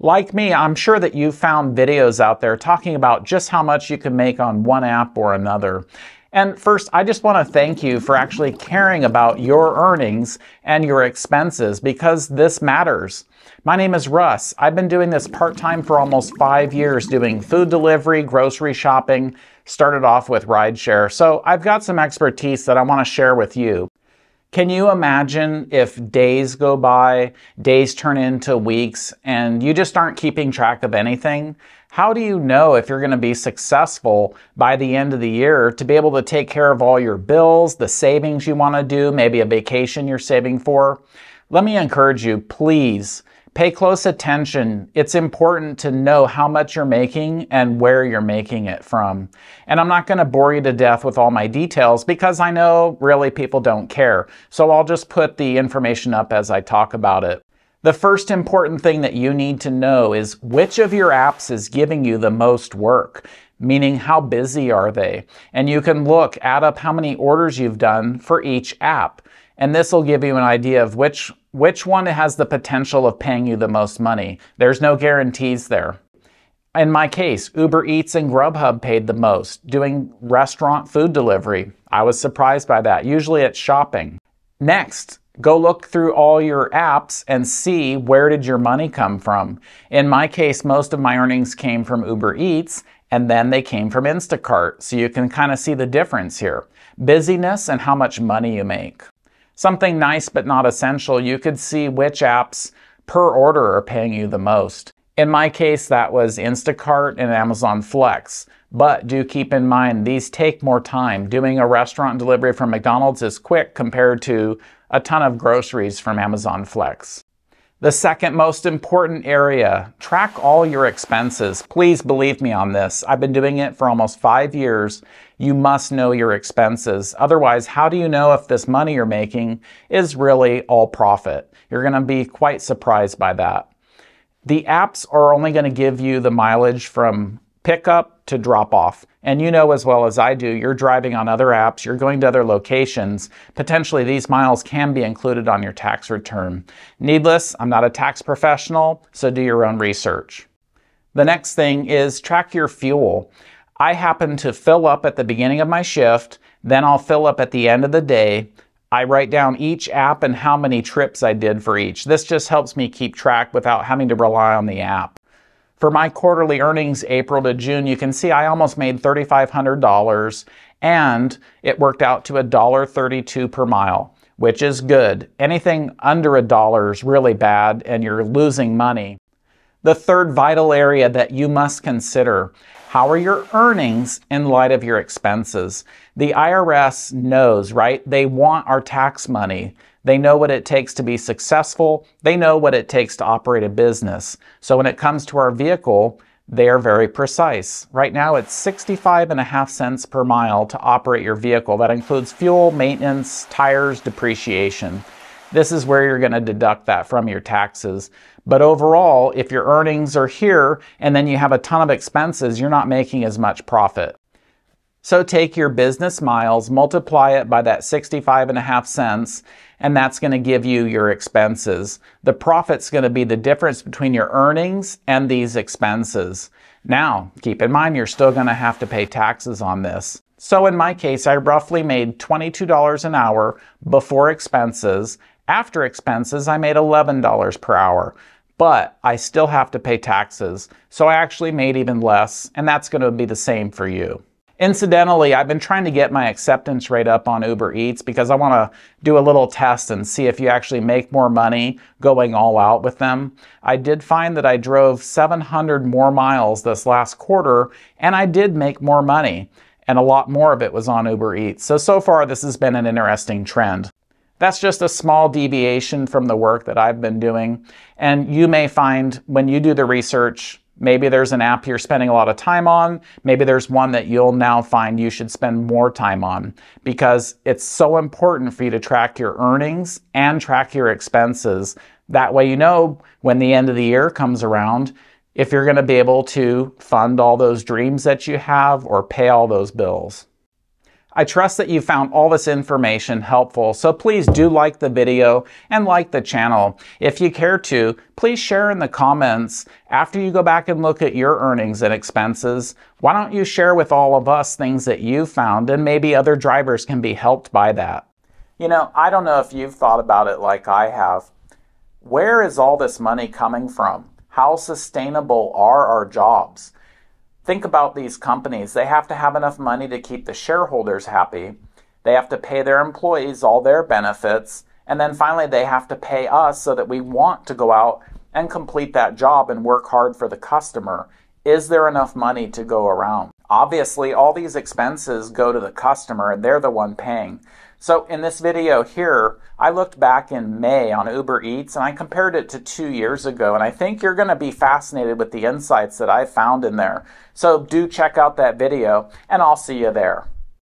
Like me, I'm sure that you've found videos out there talking about just how much you can make on one app or another. And first, I just want to thank you for actually caring about your earnings and your expenses, because this matters. My name is Russ. I've been doing this part-time for almost 5 years, doing food delivery, grocery shopping, started off with rideshare. So I've got some expertise that I want to share with you. Can you imagine if days go by, days turn into weeks, and you just aren't keeping track of anything? How do you know if you're going to be successful by the end of the year to be able to take care of all your bills, the savings you want to do, maybe a vacation you're saving for? Let me encourage you, please pay close attention. It's important to know how much you're making and where you're making it from. And I'm not going to bore you to death with all my details, because I know really people don't care. So I'll just put the information up as I talk about it. The first important thing that you need to know is which of your apps is giving you the most work, meaning how busy are they? And you can look, add up how many orders you've done for each app. And this will give you an idea of which one has the potential of paying you the most money. There's no guarantees there. In my case, Uber Eats and Grubhub paid the most, doing restaurant food delivery. I was surprised by that. Usually it's shopping. Next, go look through all your apps and see where did your money come from. In my case, most of my earnings came from Uber Eats, and then they came from Instacart. So you can kind of see the difference here. Busyness and how much money you make. Something nice but not essential, you could see which apps per order are paying you the most. In my case, that was Instacart and Amazon Flex. But do keep in mind, these take more time. Doing a restaurant delivery from McDonald's is quick compared to a ton of groceries from Amazon Flex. The second most important area, track all your expenses. Please believe me on this. I've been doing it for almost 5 years. You must know your expenses. Otherwise, how do you know if this money you're making is really all profit? You're going to be quite surprised by that. The apps are only going to give you the mileage from pickup to drop off. And you know as well as I do, you're driving on other apps, you're going to other locations. Potentially these miles can be included on your tax return. Needless, I'm not a tax professional, so do your own research. The next thing is track your fuel. I happen to fill up at the beginning of my shift, then I'll fill up at the end of the day. I write down each app and how many trips I did for each. This just helps me keep track without having to rely on the app. For my quarterly earnings, April to June, you can see I almost made $3,500, and it worked out to $1.32 per mile, which is good. Anything under $1 is really bad, and you're losing money. The third vital area that you must consider, how are your earnings in light of your expenses? The IRS knows, right? They want our tax money. They know what it takes to be successful. They know what it takes to operate a business. So when it comes to our vehicle, they are very precise. Right now, it's 65.5 cents per mile to operate your vehicle. That includes fuel, maintenance, tires, depreciation. This is where you're going to deduct that from your taxes. But overall, if your earnings are here and then you have a ton of expenses, you're not making as much profit. So take your business miles, multiply it by that 65.5 cents, and that's going to give you your expenses. The profit's going to be the difference between your earnings and these expenses. Now, keep in mind, you're still going to have to pay taxes on this. So in my case, I roughly made $22 an hour before expenses. After expenses, I made $11 per hour. But I still have to pay taxes. So I actually made even less, and that's going to be the same for you. Incidentally, I've been trying to get my acceptance rate up on Uber Eats because I want to do a little test and see if you actually make more money going all out with them. I did find that I drove 700 more miles this last quarter, and I did make more money, and a lot more of it was on Uber Eats. So far this has been an interesting trend. That's just a small deviation from the work that I've been doing, and you may find when you do the research, maybe there's an app you're spending a lot of time on. Maybe there's one that you'll now find you should spend more time on, because it's so important for you to track your earnings and track your expenses. That way you know when the end of the year comes around if you're going to be able to fund all those dreams that you have or pay all those bills. I trust that you found all this information helpful, so please do like the video and like the channel. If you care to, please share in the comments. After you go back and look at your earnings and expenses, why don't you share with all of us things that you found, and maybe other drivers can be helped by that. You know, I don't know if you've thought about it like I have. Where is all this money coming from? How sustainable are our jobs? Think about these companies. They have to have enough money to keep the shareholders happy. They have to pay their employees all their benefits. And then finally, they have to pay us so that we want to go out and complete that job and work hard for the customer. Is there enough money to go around? Obviously, all these expenses go to the customer, and they're the one paying. So in this video here, I looked back in May on Uber Eats, and I compared it to 2 years ago, and I think you're going to be fascinated with the insights that I found in there. So do check out that video, and I'll see you there.